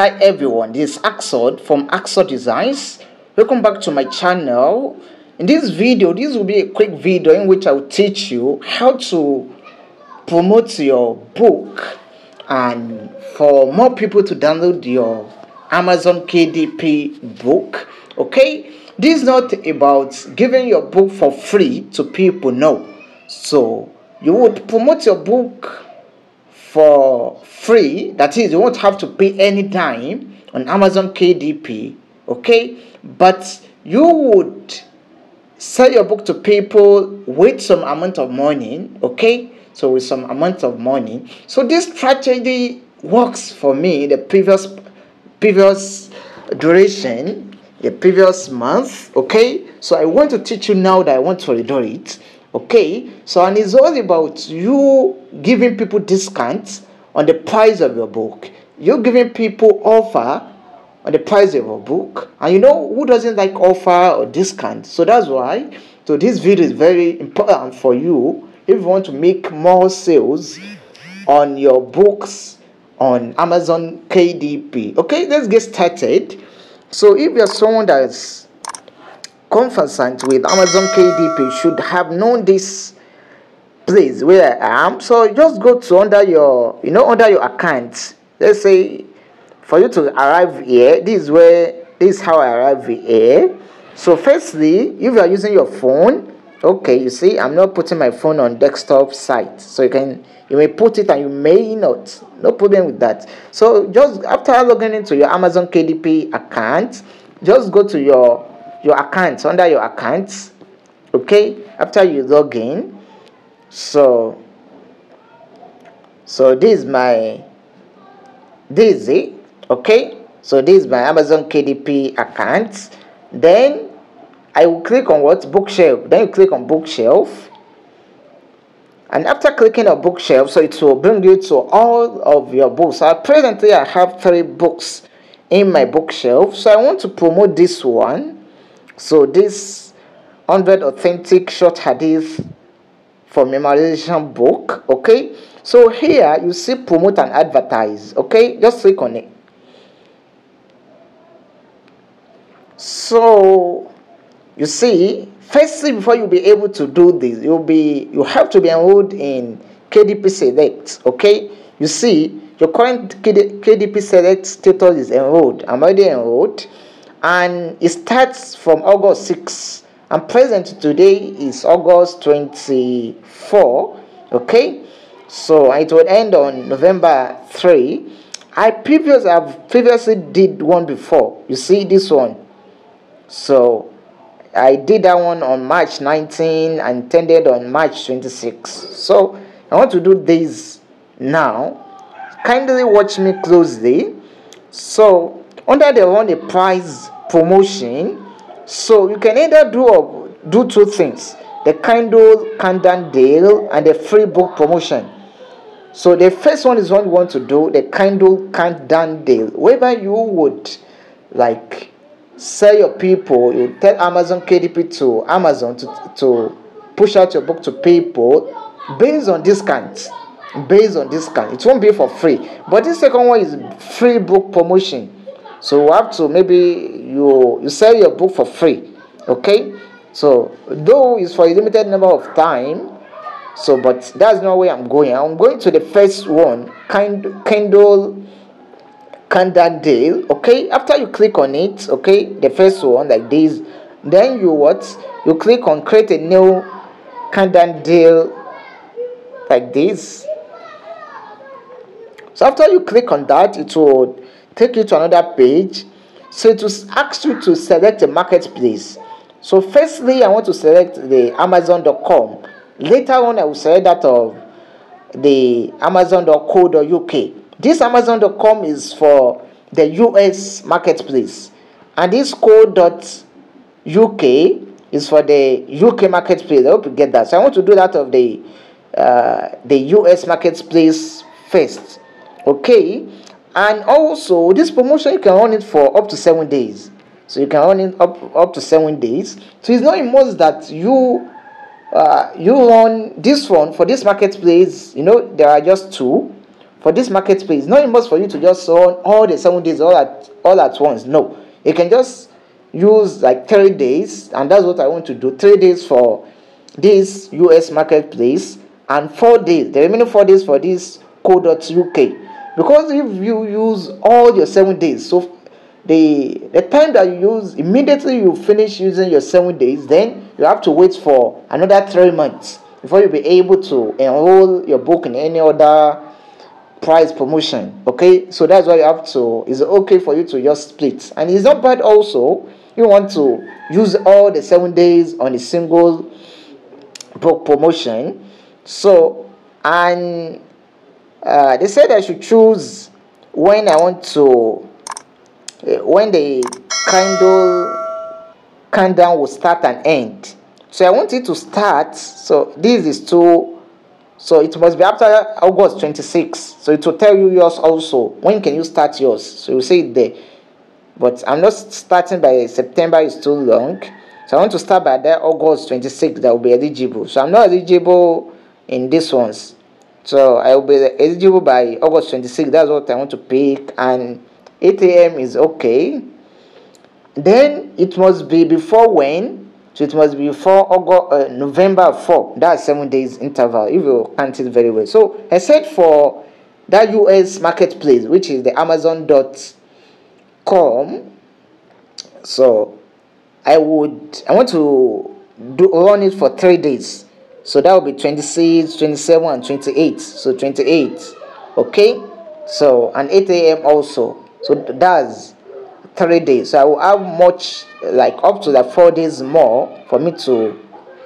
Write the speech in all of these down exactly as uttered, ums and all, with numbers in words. Hi everyone, this is Aksod from Aksod Designs. Welcome back to my channel. In this video, this will be a quick video in which I will teach you how to promote your book and for more people to download your Amazon K D P book. Okay, this is not about giving your book for free to people, no. So you would promote your book for free, that is, you won't have to pay any dime on Amazon K D P, okay? But you would sell your book to people with some amount of money, okay? So with some amount of money. So this strategy works for me the previous previous duration, the previous month, okay? So I want to teach you now that I want to redo it. Okay, so and it's all about you giving people discounts on the price of your book. You're giving people offer on the price of your book. And you know who doesn't like offer or discount? So that's why. So this video is very important for you if you want to make more sales on your books on Amazon K D P. Okay, let's get started. So if you're someone that's conversant with Amazon K D P, should have known this place where I am. So just go to under your, you know, under your account. Let's say for you to arrive here, this is where, this is how I arrive here. So firstly, if you are using your phone, okay, you see, I'm not putting my phone on desktop site. So you can, you may put it and you may not. No problem with that. So just after logging into your Amazon K D P account, just go to your your account, under your account, okay, after you log in. So so this is my, this is it, okay. So this is my Amazon K D P account. Then I will click on what? Bookshelf. Then you click on bookshelf, and after clicking on bookshelf, so it will bring you to all of your books. So presently I have three books in my bookshelf, so I want to promote this one. So this one hundred authentic short hadith for memorization book, okay? So here you see promote and advertise, okay? Just click on it. So you see, firstly, before you be able to do this, you'll be you have to be enrolled in K D P Select, okay? You see, your current K D P Select status is enrolled. I'm already enrolled. And it starts from August sixth, and present today is August twenty-fourth, okay? So it will end on November third. I previous have previously did one before. You see this one. So I did that one on March nineteenth and ended on March twenty-sixth. So I want to do this now. Kindly watch me closely. So under the run a price promotion, so you can either do or do two things: the Kindle Countdown Deal and the free book promotion. So the first one is what you want to do: the Kindle Countdown Deal. Whether you would like sell your people, you tell Amazon K D P to Amazon to to push out your book to people based on discounts. Based on discount, it won't be for free. But the second one is free book promotion. So you have to, maybe you you sell your book for free, okay? So though it's for a limited number of time, so but that's not where I'm going. I'm going to the first one, kind Kindle Countdown Deal, okay? After you click on it, okay, the first one like this, then you what? You click on create a new Countdown Deal like this. So after you click on that, it will take you to another page. So it will ask you to select a marketplace. So firstly, I want to select the Amazon dot com. Later on, I will select that of the Amazon dot co dot U K. This Amazon dot com is for the U S marketplace, and this co dot U K is for the U K marketplace. I hope you get that. So I want to do that of the uh, the U S marketplace first, okay? And also, this promotion, you can run it for up to seven days. So you can run it up, up to seven days. So it's not a must that you uh, you run this one for this marketplace. You know, there are just two. for this marketplace. It's not impossible for you to just sell all the seven days all at all at once. No, you can just use like three days, and that's what I want to do. Three days for this U S marketplace and four days. The remaining four days for this co dot U K. Because if you use all your seven days, so the the time that you use immediately you finish using your seven days, then you have to wait for another three months before you'll be able to enroll your book in any other price promotion. Okay, so that's why you have to, it's okay for you to just split, and it's not bad also. You want to use all the seven days on a single book promotion. So, and uh, they said I should choose when I want to, uh, when the Kindle countdown will start and end. So I want it to start, so this is to, so it must be after August twenty-sixth. So it will tell you yours also. When can you start yours? So you see it there. But I'm not starting by September, it's too long. So I want to start by that August twenty-sixth. That will be eligible. So I'm not eligible in these ones. So I will be eligible by August twenty-sixth. That's what I want to pick. And eight A M is okay. Then it must be before when? So it must be before August, uh, November fourth. That's seven days interval, if you can't see it very well. So except for that U S marketplace, which is the Amazon dot com. So I would, I want to do run it for three days. So that will be twenty-six, twenty-seven, and twenty-eight. So twenty-eight. Okay. So and eight A M also. So that's three days. So I will have much, like up to the four days more for me to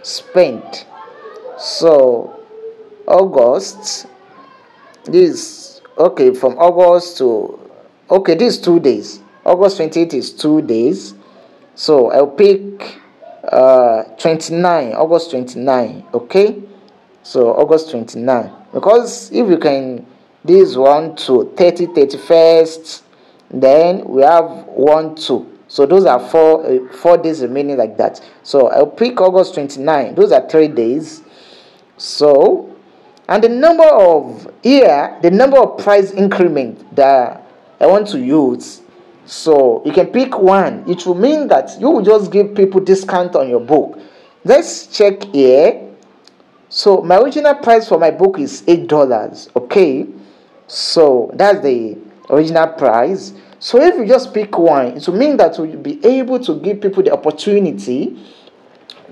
spend. So August, this okay, from August to okay, this is two days. August twenty-eighth is two days. So I'll pick uh twenty-nine, August twenty-nine. Okay, so August twenty-nine, because if you can, this one to thirty, thirty-first. Then we have one, two. So those are four uh, four days remaining like that. So I'll pick August twenty-nine. Those are three days. So, and the number of here, the number of price increment that I want to use. So you can pick one. It will mean that you will just give people discount on your book. Let's check here. So my original price for my book is eight dollars. Okay. So that's the original price. So if you just pick one, it will mean that you'll be able to give people the opportunity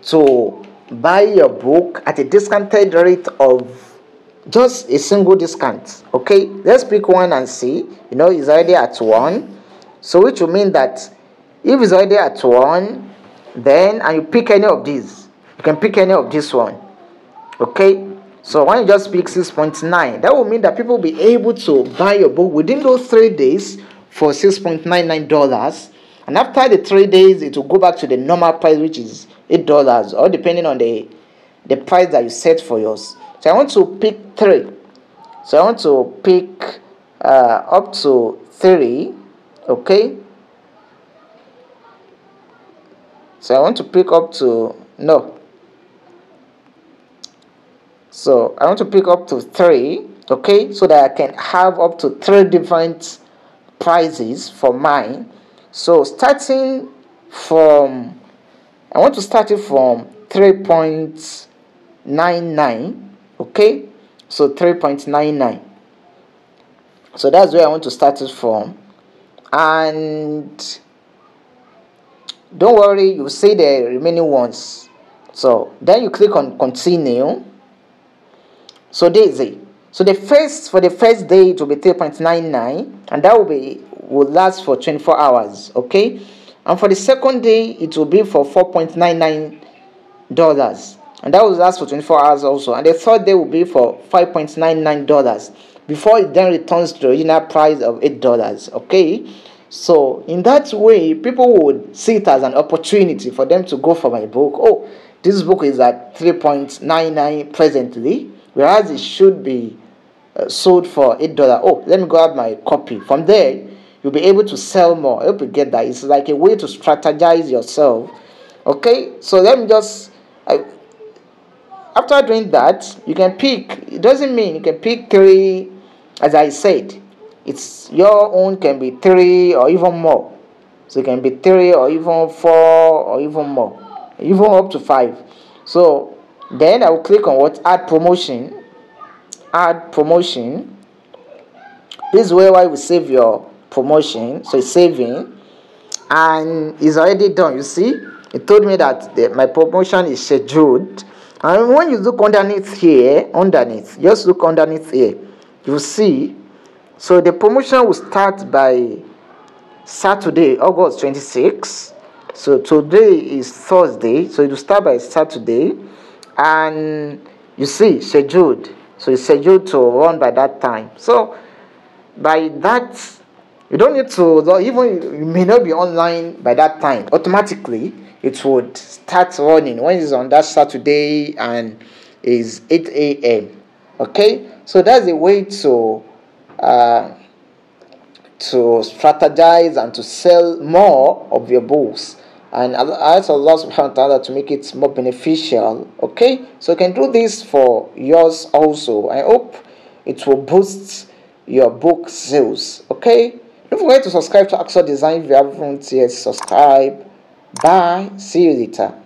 to buy your book at a discounted rate of just a single discount. Okay, let's pick one and see. You know, it's already at one. So which will mean that if it's already at one, then and you pick any of these, you can pick any of this one. Okay. So when you just pick six point nine, that will mean that people will be able to buy your book within those three days for six point nine nine dollars. And after the three days, it will go back to the normal price, which is eight dollars, or depending on the, the price that you set for yours. So I want to pick three. So I want to pick uh, up to three. Okay. So I want to pick up to, no. So I want to pick up to three, okay, so that I can have up to three different prices for mine. So starting from, I want to start it from three point nine nine, okay, so three point nine nine. So that's where I want to start it from. And don't worry, you see the remaining ones. So then you click on continue. So this is it. So the first, for the first day, it will be three point nine nine, and that will be will last for twenty-four hours. Okay, and for the second day, it will be for four point nine nine dollars, and that will last for twenty-four hours also. And the third day will be for five point nine nine dollars before it then returns to the original price of eight dollars. Okay, so in that way, people would see it as an opportunity for them to go for my book. Oh, this book is at three point nine nine presently, whereas it should be uh, sold for eight dollars. Oh, let me grab my copy. From there, you'll be able to sell more. I hope you get that. It's like a way to strategize yourself. Okay, so let me just... Uh, after doing that, you can pick... It doesn't mean you can pick three As I said, it's your own can be three or even more. So it can be three or even four or even more, even up to five. So then I will click on what? Add promotion. Add promotion. This is where I will save your promotion. So it's saving. And it's already done. You see, it told me that the, my promotion is scheduled. And when you look underneath here, underneath, just look underneath here, you see. So the promotion will start by Saturday, August twenty-sixth. So today is Thursday. So it will start by Saturday. And you see, scheduled. So it's scheduled to run by that time. So by that, you don't need to, even you may not be online by that time. Automatically, it would start running when it's on that Saturday and is eight A M Okay? So that's a way to Uh, to strategize and to sell more of your books, and ask Allah subhanahu wa ta'ala to make it more beneficial. Okay, so you can do this for yours also. I hope it will boost your book sales. Okay, don't forget to subscribe to Aksod Designs if you haven't yet. Subscribe. Bye. See you later.